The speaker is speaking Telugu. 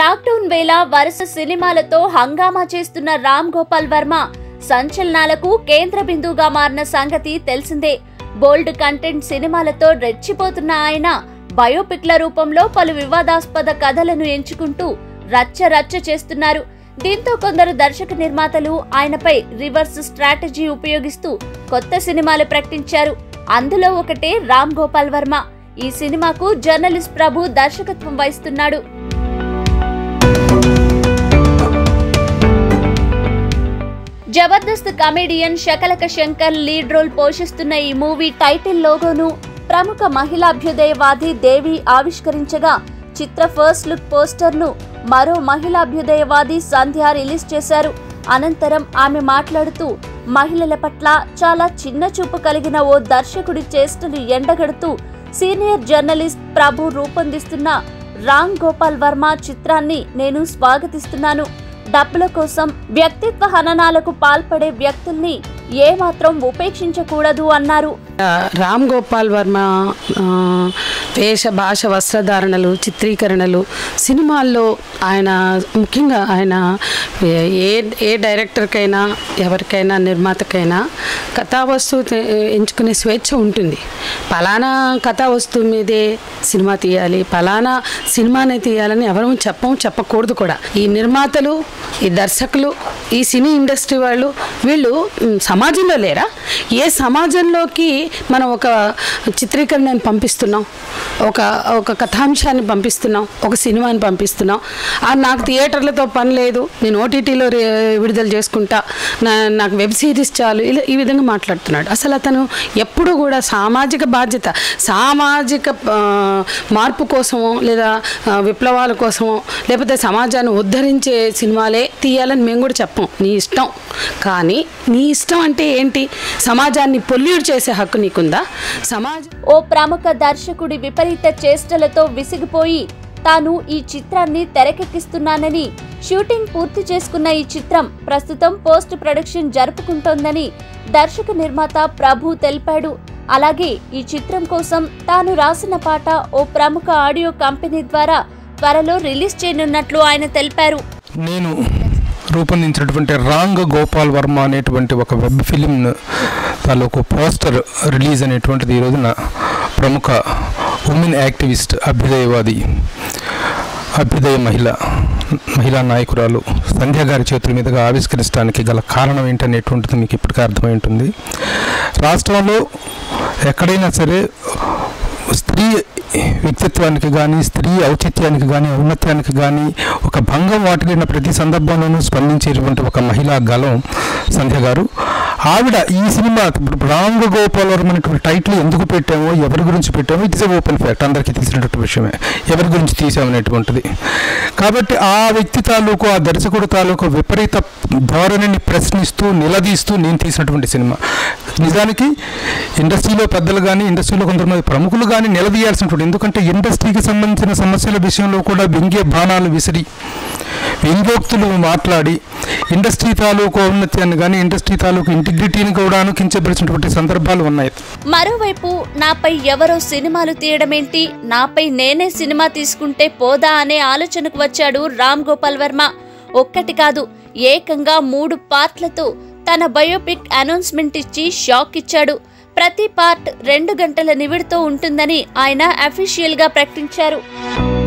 లాక్డౌన్ వేళ వరుస సినిమాలతో హంగామా చేస్తున్న రామ్ గోపాల్ వర్మ సంచలనాలకు కేంద్ర బిందువుగా మారిన సంగతి తెలిసిందే. బోల్డ్ కంటెంట్ సినిమాలతో రెచ్చిపోతున్న ఆయన బయోపిక్ల రూపంలో పలు వివాదాస్పద కథలను ఎంచుకుంటూ రచ్చ రచ్చ చేస్తున్నారు. దీంతో కొందరు దర్శక నిర్మాతలు ఆయనపై రివర్స్ స్ట్రాటజీ ఉపయోగిస్తూ కొత్త సినిమాలు ప్రకటించారు. అందులో ఒకటే రామ్ గోపాల్ వర్మ. ఈ సినిమాకు జర్నలిస్ట్ ప్రభు దర్శకత్వం వహిస్తున్నాడు. Jabardasth comedian Shakalaka Shankar lead role పోషిస్తున్న ఈ మూవీ టైటిల్ లోగోను ప్రముఖ మహిళాభ్యుదయవాది దేవి ఆవిష్కరించగా, చిత్ర ఫస్ట్ లుక్ పోస్టర్ను మరో మహిళాభ్యుదయవాది సంధ్య రిలీజ్ చేశారు. అనంతరం ఆమె మాట్లాడుతూ, మహిళల పట్ల చాలా చిన్న చూపు కలిగిన ఓ దర్శకుడి చేష్టలు ఎండగడుతూ సీనియర్ జర్నలిస్ట్ ప్రభు రూపొందిస్తున్న రామ్ గోపాల్ వర్మ చిత్రాన్ని నేను స్వాగతిస్తున్నాను. డబ్బుల కోసం వ్యక్తిత్వ హననాలకు పాల్పడే వ్యక్తుల్ని ఏమాత్రం ఉపేక్షించకూడదు అన్నారు. రామ్ గోపాల్ వర్మ వేష, భాష, వస్త్రధారణలు, చిత్రీకరణలు, సినిమాల్లో ఆయన ముఖ్యంగా ఆయన ఏ డైరెక్టర్కైనా, ఎవరికైనా, నిర్మాతకైనా కథావస్తువు ఎంచుకునే స్వేచ్ఛ ఉంటుంది. పలానా కథావస్తువు మీదే సినిమా తీయాలి, పలానా సినిమానే తీయాలని ఎవరూ చెప్పకూడదు కూడా. ఈ నిర్మాతలు, ఈ దర్శకులు, ఈ సినీ ఇండస్ట్రీ వాళ్ళు వీళ్ళు సమాజంలో లేరా? ఏ సమాజంలోకి మనం ఒక చిత్రీకరణను పంపిస్తున్నాం, ఒక కథాంశాన్ని పంపిస్తున్నాం, ఒక సినిమాని పంపిస్తున్నాం. నాకు థియేటర్లతో పని లేదు, నేను ఓటీటీలో విడుదల చేసుకుంటా, నాకు వెబ్ సిరీస్ చాలు, ఇలా ఈ విధంగా మాట్లాడుతున్నాడు. అసలు అతను ఎప్పుడు కూడా సామాజిక బాధ్యత, సామాజిక మార్పు కోసమో లేదా విప్లవాల కోసమో లేకపోతే సమాజాన్ని ఉద్ధరించే సినిమాలే తీయాలని మేము కూడా చెప్పం. నీ ఇష్టం, కానీ నీ ఇష్టం అంటే ఏంటి? సమాజాన్ని పొల్యూట్ చేసే హక్కు నీకుందా? ఓ ప్రముఖ దర్శకుడి విపరీత చేష్టలతో విసిగిపోయి తాను ఈ చిత్రాన్ని తెరకెక్కిస్తున్నానని, షూటింగ్ పూర్తి చేసుకున్న ఈ చిత్రం ప్రస్తుతం పోస్ట్ ప్రొడక్షన్ జరుపుకుంటోందని దర్శక నిర్మాత ప్రభు తెలిపాడు. అలాగే ఈ చిత్రం కోసం తాను రాసిన పాట ఓ ప్రముఖ ఆడియో కంపెనీ ద్వారా త్వరలో రిలీజ్ చేయనున్నట్లు ఆయన తెలిపారు. నేను రూపొందించినటువంటి రామ్ గోపాల్ వర్మ అనేటువంటి ఒక వెబ్ ఫిలిం తాలూకు పోస్టర్ రిలీజ్ అనేటువంటిది ఈరోజున ప్రముఖ ఉమెన్ యాక్టివిస్ట్, అభ్యుదయవాది, అభ్యుదయ మహిళా నాయకురాలు సంధ్య గారి చేతుల మీదుగా ఆవిష్కరించడానికి గల కారణం ఏంటనేటువంటిది మీకు ఇప్పటికే అర్థమై ఉంటుంది. రాష్ట్రంలో ఎక్కడైనా సరే స్త్రీ వ్యక్తిత్వానికి కానీ, స్త్రీ ఔచిత్యానికి కానీ, ఔన్నత్యానికి కానీ ఒక భంగం వాటిల్లిన ప్రతి సందర్భంలోనూ స్పందించేటువంటి ఒక మహిళా గళం సంధ్య గారు. ఆవిడ ఈ సినిమా రామ్ గోపాల్ వర్మ అనేటువంటి టైటిల్ ఎందుకు పెట్టామో, ఎవరి గురించి పెట్టామో, ఇట్స్ ఓపెన్ ఫ్యాక్ట్, అందరికీ తెలిసినటువంటి విషయమే. ఎవరి గురించి తీసామనేటువంటిది కాబట్టి ఆ వ్యక్తి తాలూకు, ఆ దర్శకుడు తాలూకు విపరీత ధోరణిని ప్రశ్నిస్తూ, నిలదీస్తూ నేను తీసినటువంటి సినిమా. నిజానికి ఇండస్ట్రీలో పెద్దలు కానీ, ఇండస్ట్రీలో కొంతమంది ప్రముఖులు కానీ నిలదీయాల్సినటువంటి, ఎందుకంటే ఇండస్ట్రీకి సంబంధించిన సమస్యల విషయంలో కూడా వ్యంగ్య బాణాలు విసిరి, వ్యంగ్యోక్తులు మాట్లాడి, ఇండస్ట్రీ తాలూకు ఔన్నత్యాన్ని కానీ, ఇండస్ట్రీ తాలూకు ఇంటిగ్రిటీని కూడా కించపరిచినటువంటి సందర్భాలు ఉన్నాయి. మరోవైపు నాపై ఎవరో సినిమాలు తీయడమేంటి, నాపై నేనే సినిమా తీసుకుంటే పోదా అనే ఆలోచనకు వచ్చాడు రామ్ గోపాల్ వర్మ. ఒక్కటి కాదు, ఏకంగా 3 పార్ట్లతో తన బయోపిక్ అనౌన్స్మెంట్ ఇచ్చి షాక్ ఇచ్చాడు. ప్రతి పార్ట్ 2 గంటల నివిడితో ఉంటుందని ఆయన అఫీషియల్గా ప్రకటించారు.